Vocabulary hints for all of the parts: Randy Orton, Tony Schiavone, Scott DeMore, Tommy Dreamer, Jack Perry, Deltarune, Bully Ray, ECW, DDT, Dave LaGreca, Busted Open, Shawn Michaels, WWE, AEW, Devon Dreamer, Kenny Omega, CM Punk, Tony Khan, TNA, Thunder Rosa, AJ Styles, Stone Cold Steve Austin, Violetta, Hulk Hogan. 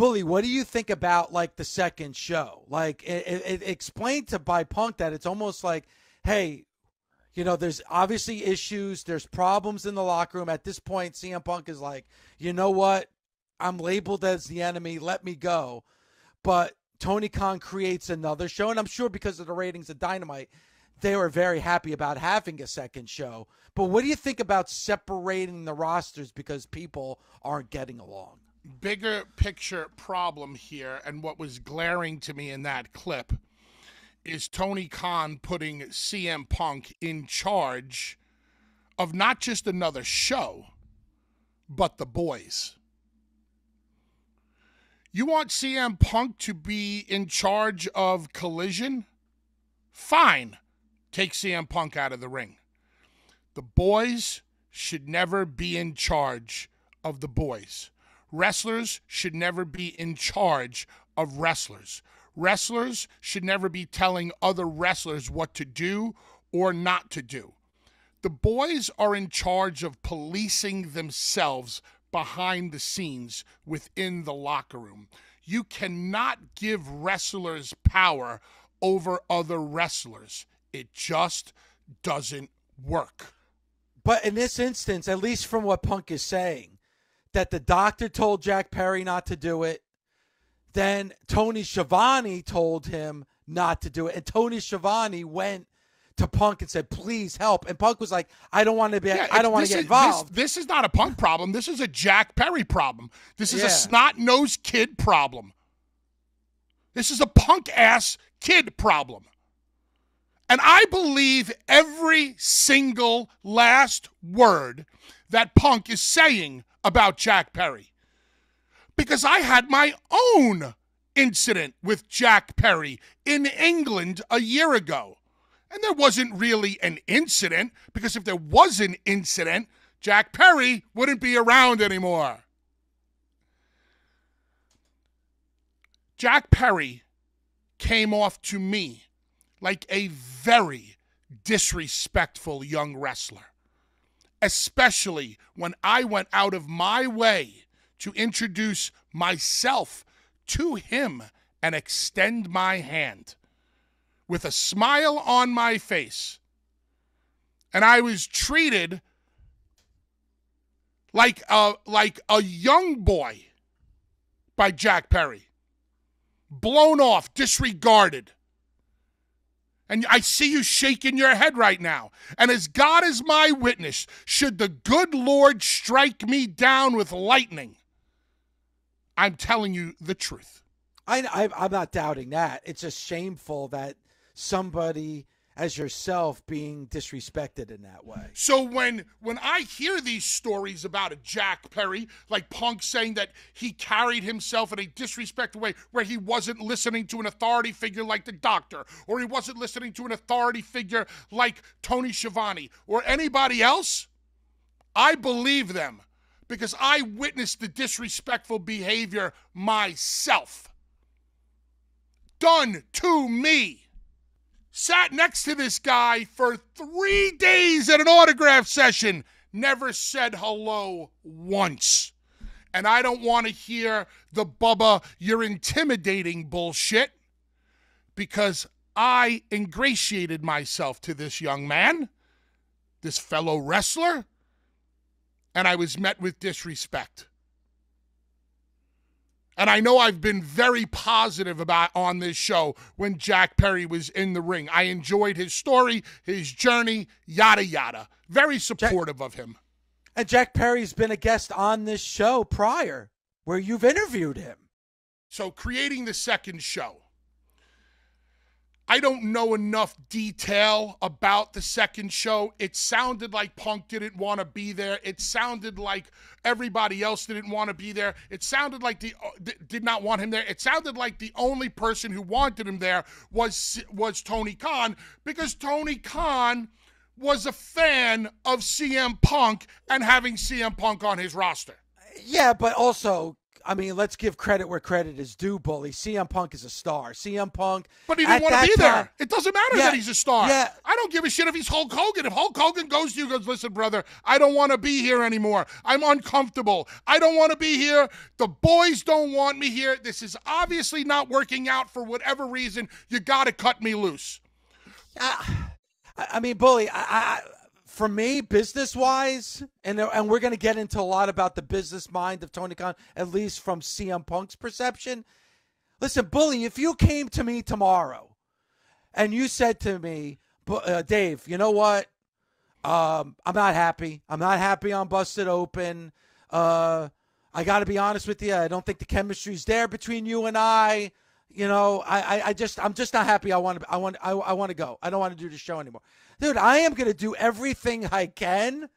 Bully, what do you think about, like, the second show? Like, it explained to by Punk that it's almost like, hey, you know, there's obviously issues, there's problems in the locker room. At this point, CM Punk is like, you know what? I'm labeled as the enemy. Let me go. But Tony Khan creates another show, and I'm sure because of the ratings of Dynamite, they were very happy about having a second show. But what do you think about separating the rosters because people aren't getting along? Bigger picture problem here, and what was glaring to me in that clip is Tony Khan putting CM Punk in charge of not just another show, but the boys. You want CM Punk to be in charge of Collision? Fine. Take CM Punk out of the ring. The boys should never be in charge of the boys. Wrestlers should never be in charge of wrestlers. Wrestlers should never be telling other wrestlers what to do or not to do. The boys are in charge of policing themselves behind the scenes within the locker room. You cannot give wrestlers power over other wrestlers. It just doesn't work. But in this instance, at least from what Punk is saying, that the doctor told Jack Perry not to do it, then Tony Schiavone told him not to do it, and Tony Schiavone went to Punk and said, "Please help." And Punk was like, "I don't want to be. I don't want to get involved." This is not a Punk problem. This is a Jack Perry problem. This is a snot-nosed kid problem. This is a punk-ass kid problem. And I believe every single last word that Punk is saying about Jack Perry, because I had my own incident with Jack Perry in England a year ago. And there wasn't really an incident, because if there was an incident, Jack Perry wouldn't be around anymore. Jack Perry came off to me like a very disrespectful young wrestler, especially when I went out of my way to introduce myself to him and extend my hand with a smile on my face. And I was treated like a young boy by Jack Perry. Blown off, disregarded. And I see you shaking your head right now. And as God is my witness, should the good Lord strike me down with lightning, I'm telling you the truth. I'm not doubting that. It's just shameful that somebody as yourself being disrespected in that way. So when I hear these stories about a Jack Perry, like Punk saying that he carried himself in a disrespectful way where he wasn't listening to an authority figure like the doctor, or he wasn't listening to an authority figure like Tony Schiavone or anybody else, I believe them because I witnessed the disrespectful behavior myself. Done to me. Sat next to this guy for 3 days at an autograph session. Never said hello once. And I don't want to hear the Bubba, you're intimidating bullshit, because I ingratiated myself to this young man, this fellow wrestler, and I was met with disrespect. And I know I've been very positive about on this show when Jack Perry was in the ring. I enjoyed his story, his journey, yada, yada. Very supportive of him. And Jack Perry's been a guest on this show prior where you've interviewed him. So creating the second show. I don't know enough detail about the second show. It sounded like Punk didn't want to be there. It sounded like everybody else didn't want to be there. It sounded like did not want him there. It sounded like the only person who wanted him there was Tony Khan, because Tony Khan was a fan of CM Punk and having CM Punk on his roster. Yeah, but also I mean, let's give credit where credit is due, Bully. CM Punk is a star. CM Punk. But he didn't want to be there. It doesn't matter that he's a star. Yeah. I don't give a shit if he's Hulk Hogan. If Hulk Hogan goes to you and goes, listen, brother, I don't want to be here anymore. I'm uncomfortable. I don't want to be here. The boys don't want me here. This is obviously not working out for whatever reason. You got to cut me loose. I mean, Bully, for me, business-wise, and we're going to get into a lot about the business mind of Tony Khan, at least from CM Punk's perception. Listen, Bully, if you came to me tomorrow and you said to me, Dave, you know what? I'm not happy. I'm not happy on Busted Open. I got to be honest with you. I don't think the chemistry's there between you and I. You know, I'm just not happy. I want to go. I don't want to do the show anymore. Dude, I am going to do everything I can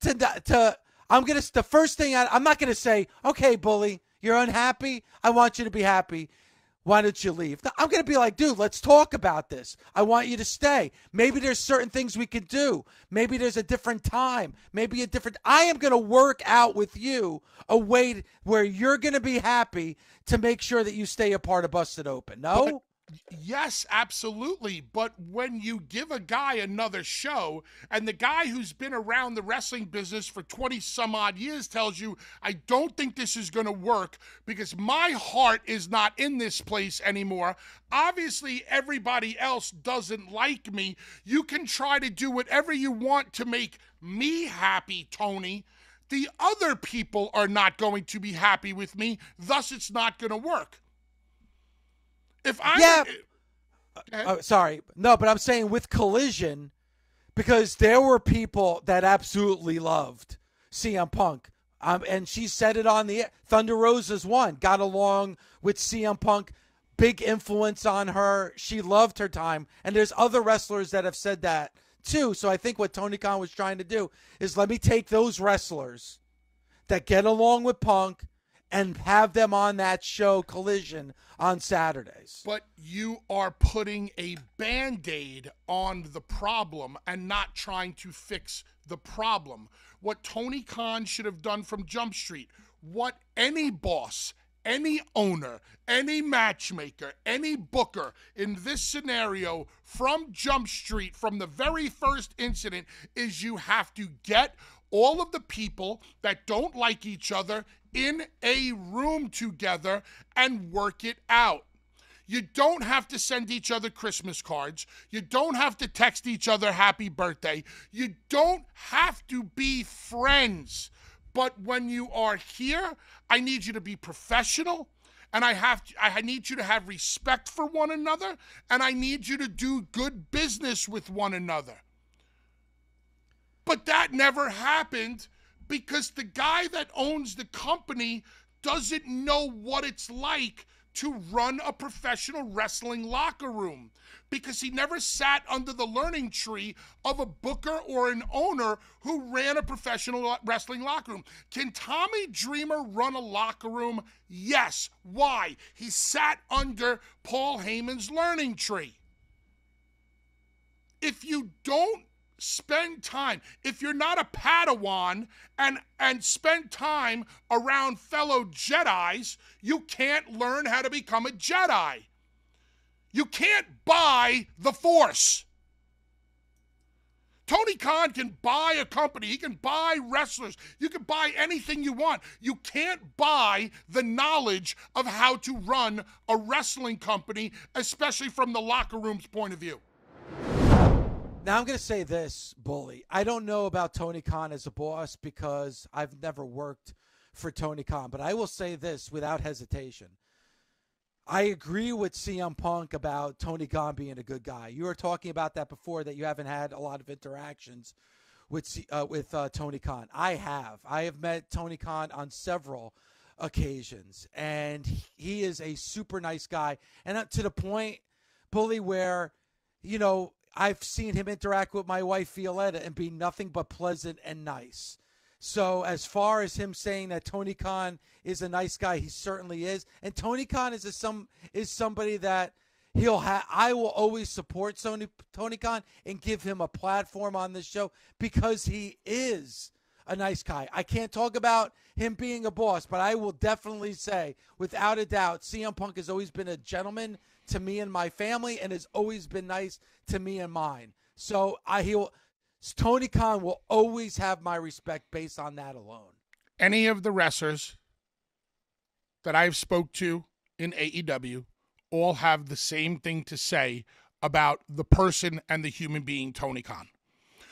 the first thing I'm not going to say, okay, Bully, you're unhappy. I want you to be happy. Why don't you leave? I'm going to be like, dude, let's talk about this. I want you to stay. Maybe there's certain things we could do. Maybe there's a different time. Maybe a different, I am going to work out with you a way where you're going to be happy to make sure that you stay a part of Busted Open. No? Yes, absolutely. But when you give a guy another show and the guy who's been around the wrestling business for 20 some odd years tells you, I don't think this is going to work because my heart is not in this place anymore. Obviously, everybody else doesn't like me. You can try to do whatever you want to make me happy, Tony. The other people are not going to be happy with me. Thus, it's not going to work. If I sorry. No, but I'm saying with Collision, because there were people that absolutely loved CM Punk. And she said it on the air. Thunder Rosa's one. Got along with CM Punk. Big influence on her. She loved her time. And there's other wrestlers that have said that too. So I think what Tony Khan was trying to do is let me take those wrestlers that get along with Punk and have them on that show Collision on Saturdays. But you are putting a Band-Aid on the problem and not trying to fix the problem. What Tony Khan should have done from Jump Street, what any boss, any owner, any matchmaker, any booker in this scenario from Jump Street, from the very first incident, is you have to get all of the people that don't like each other in a room together and work it out. You don't have to send each other Christmas cards. You don't have to text each other happy birthday. You don't have to be friends. But when you are here, I need you to be professional, and I need you to have respect for one another, and I need you to do good business with one another. But that never happened because the guy that owns the company doesn't know what it's like to run a professional wrestling locker room because he never sat under the learning tree of a booker or an owner who ran a professional wrestling locker room. Can Tommy Dreamer run a locker room? Yes. Why? He sat under Paul Heyman's learning tree. If you don't spend time, if you're not a Padawan and spend time around fellow Jedis, you can't learn how to become a Jedi. You can't buy the Force. Tony Khan can buy a company. He can buy wrestlers. You can buy anything you want. You can't buy the knowledge of how to run a wrestling company, especially from the locker room's point of view. Now, I'm going to say this, Bully. I don't know about Tony Khan as a boss because I've never worked for Tony Khan, but I will say this without hesitation. I agree with CM Punk about Tony Khan being a good guy. You were talking about that before, that you haven't had a lot of interactions with Tony Khan. I have. I have met Tony Khan on several occasions, and he is a super nice guy. And to the point, Bully, where, you know, I've seen him interact with my wife, Violetta, and be nothing but pleasant and nice. So as far as him saying that Tony Khan is a nice guy, he certainly is. And Tony Khan is somebody that he'll have. I will always support Tony Khan and give him a platform on this show because he is a nice guy. I can't talk about him being a boss, but I will definitely say, without a doubt, CM Punk has always been a gentleman to me and my family, and has always been nice to me and mine. So Tony Khan will always have my respect based on that alone. Any of the wrestlers that I've spoke to in AEW all have the same thing to say about the person and the human being, Tony Khan.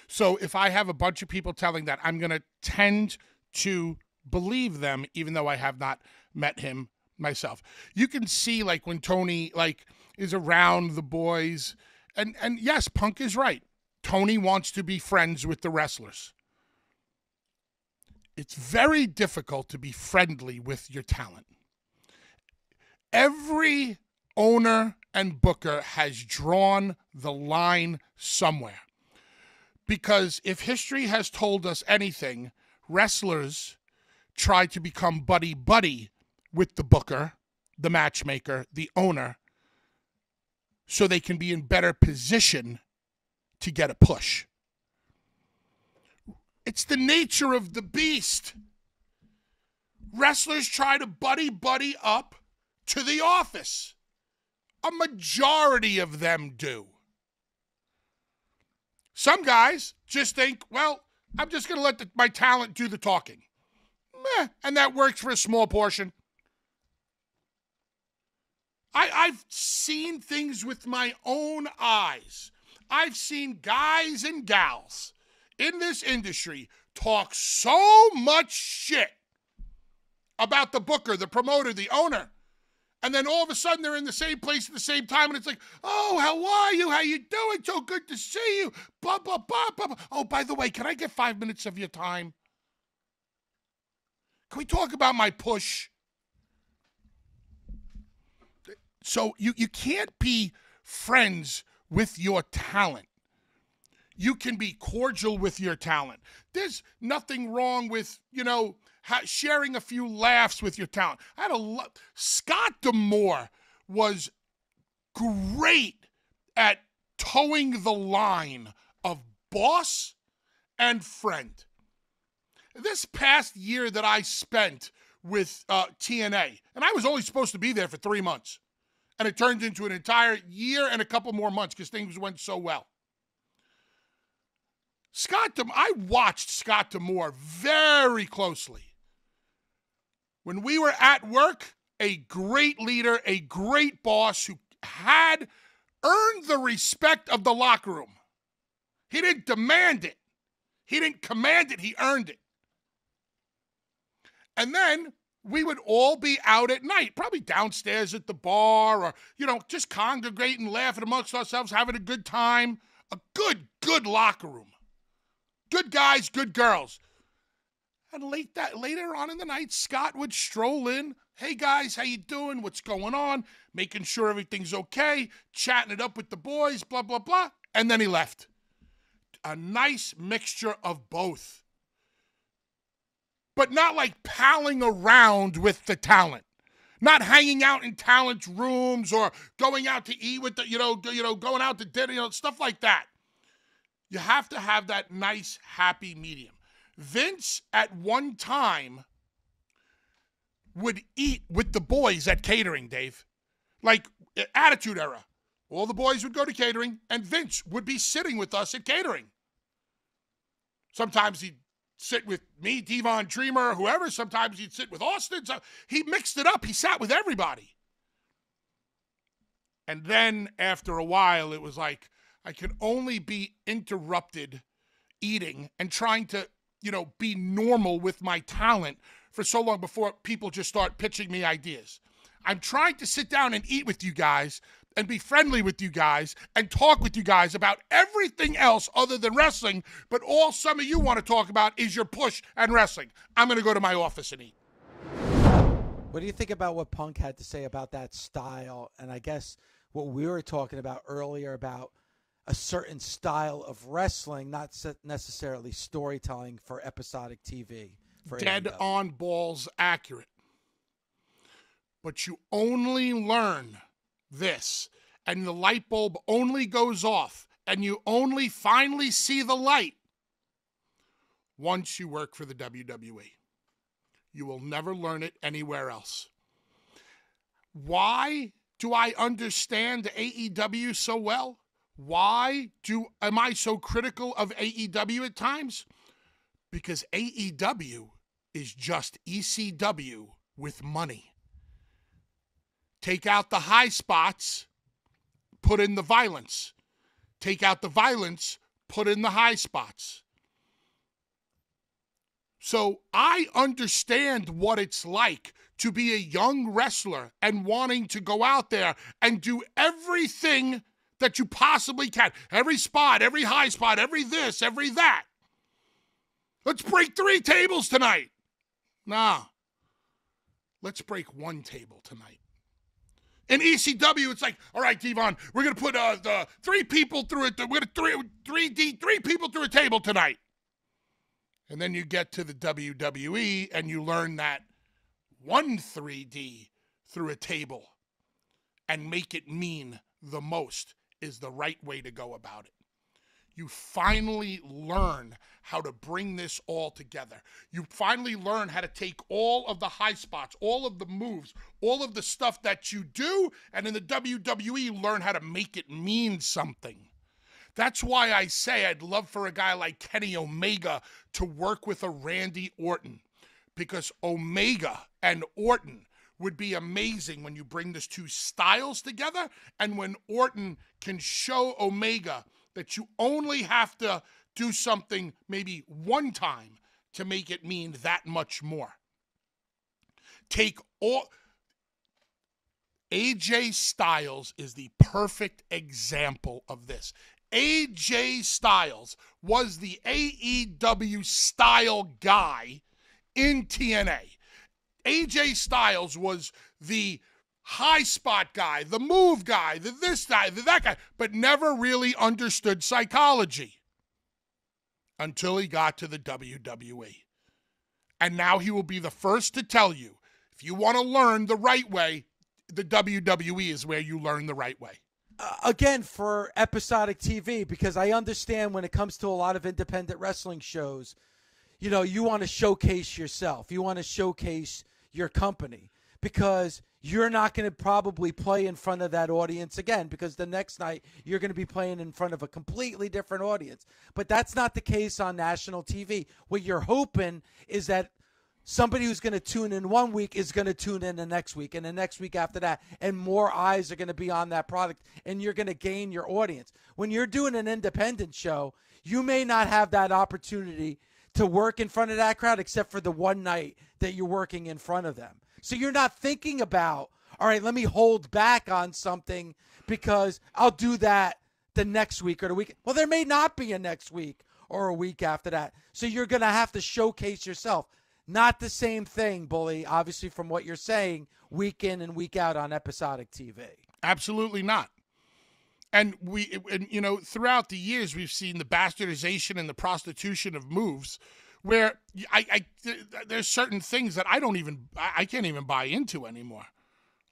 So if I have a bunch of people telling that, I'm going to tend to believe them, even though I have not met him myself. You can see, like, when Tony, like, is around the boys, and yes, Punk is right. Tony wants to be friends with the wrestlers. It's very difficult to be friendly with your talent. Every owner and booker has drawn the line somewhere. Because if history has told us anything, wrestlers try to become buddy-buddy with the booker, the matchmaker, the owner, so they can be in better position to get a push. It's the nature of the beast. Wrestlers try to buddy-buddy up to the office. A majority of them do. Some guys just think, well, I'm just going to let my talent do the talking. Meh, and that works for a small portion. I've seen things with my own eyes. I've seen guys and gals in this industry talk so much shit about the booker, the promoter, the owner. And then all of a sudden they're in the same place at the same time. And it's like, oh, how are you? How you doing? So good to see you. Blah, blah, blah, blah, blah. Oh, by the way, can I get 5 minutes of your time? Can we talk about my push? So you can't be friends with your talent. You can be cordial with your talent. There's nothing wrong with, you know, sharing a few laughs with your talent. Scott DeMore was great at towing the line of boss and friend. This past year that I spent with TNA, and I was only supposed to be there for 3 months, and it turned into an entire year and a couple more months because things went so well. I watched Scott DeMore very closely. When we were at work, a great leader, a great boss who had earned the respect of the locker room. He didn't demand it. He didn't command it. He earned it. And then we would all be out at night, probably downstairs at the bar or, you know, just congregating, laughing amongst ourselves, having a good time. A good locker room. Good guys, good girls. And later on in the night, Scott would stroll in. Hey, guys, how you doing? What's going on? Making sure everything's okay. Chatting it up with the boys, blah, blah, blah. And then he left. A nice mixture of both. But not like palling around with the talent. Not hanging out in talent's rooms or going out to eat with the, going out to dinner, stuff like that. You have to have that nice, happy medium. Vince, at one time, would eat with the boys at catering, Dave. Like, Attitude Era. All the boys would go to catering, and Vince would be sitting with us at catering. Sometimes he'd sit with me, Devon Dreamer, or whoever. Sometimes he'd sit with Austin. So he mixed it up. He sat with everybody. And then, after a while, it was like, I could only be interrupted eating and trying to, be normal with my talent for so long before people just start pitching me ideas. I'm trying to sit down and eat with you guys and be friendly with you guys and talk with you guys about everything else other than wrestling, but all some of you want to talk about is your push and wrestling. I'm going to go to my office and eat. What do you think about what Punk had to say about that style? And I guess what we were talking about earlier about a certain style of wrestling, not necessarily storytelling for episodic TV. For dead on balls accurate. But you only learn this, and the light bulb only goes off, and you only finally see the light once you work for the WWE. You will never learn it anywhere else. Why do I understand AEW so well? Why am I so critical of AEW at times? Because AEW is just ECW with money. Take out the high spots, put in the violence. Take out the violence, put in the high spots. So I understand what it's like to be a young wrestler and wanting to go out there and do everything that you possibly can. Every spot, every high spot, every this, every that. Let's break three tables tonight. Nah. Let's break one table tonight. In ECW, it's like, all right, Devon, we're going to put the three people through it. We're going to three people through a table tonight. And then you get to the WWE and you learn that 1 3D through a table and make it mean the most is the right way to go about it. You finally learn how to bring this all together. You finally learn how to take all of the high spots, all of the moves, all of the stuff that you do, and in the WWE, learn how to make it mean something. That's why I say I'd love for a guy like Kenny Omega to work with a Randy Orton, because Omega and Orton would be amazing when you bring these two styles together and when Orton can show Omega that you only have to do something maybe one time to make it mean that much more. Take all... AJ Styles is the perfect example of this. AJ Styles was the AEW style guy in TNA. AJ Styles was the high spot guy, the move guy, the this guy, the that guy, but never really understood psychology until he got to the WWE. And now he will be the first to tell you, if you want to learn the right way, the WWE is where you learn the right way. Again, for episodic TV, because I understand when it comes to a lot of independent wrestling shows, you know, you want to showcase yourself. You want to showcase your company because you're not going to probably play in front of that audience again, because the next night you're going to be playing in front of a completely different audience. But that's not the case on national TV. What you're hoping is that somebody who's going to tune in one week is going to tune in the next week and the next week after that, and more eyes are going to be on that product, and you're going to gain your audience. When you're doing an independent show, you may not have that opportunity to work in front of that crowd except for the one night that you're working in front of them. So you're not thinking about, all right, let me hold back on something because I'll do that the next week or the week. Well, there may not be a next week or a week after that. So you're going to have to showcase yourself. Not the same thing, Bully, obviously, from what you're saying, week in and week out on episodic TV. Absolutely not. And, you know, throughout the years, we've seen the bastardization and the prostitution of moves where there's certain things that I can't even buy into anymore.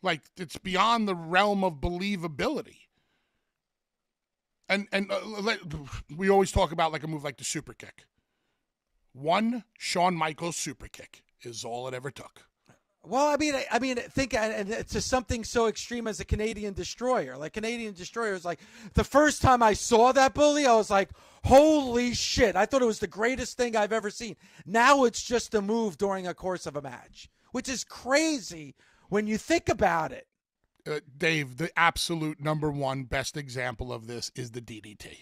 Like, it's beyond the realm of believability. And we always talk about, like, a move like the super kick. One Shawn Michaels super kick is all it ever took. Well, I mean, think to something so extreme as a Canadian Destroyer. Like, Canadian Destroyer is like, the first time I saw that, Bully, I was like, holy shit. I thought it was the greatest thing I've ever seen. Now it's just a move during a course of a match, which is crazy when you think about it. Dave, the absolute number one best example of this is the DDT.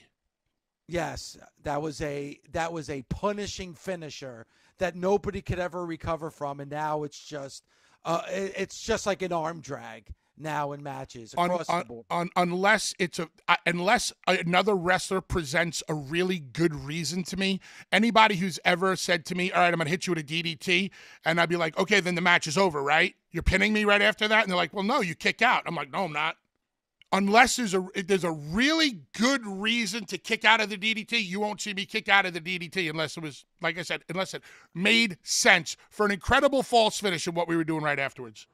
Yes, that was a punishing finisher that nobody could ever recover from, and now it's just like an arm drag now in matches across the board. Unless unless another wrestler presents a really good reason to me, anybody who's ever said to me, "All right, I'm gonna hit you with a DDT," and I'd be like, "Okay, then the match is over, right? You're pinning me right after that," and they're like, "Well, no, you kick out." I'm like, "No, I'm not." Unless there's a really good reason to kick out of the DDT, you won't see me kick out of the DDT unless it was, like I said, unless it made sense for an incredible false finish in what we were doing right afterwards.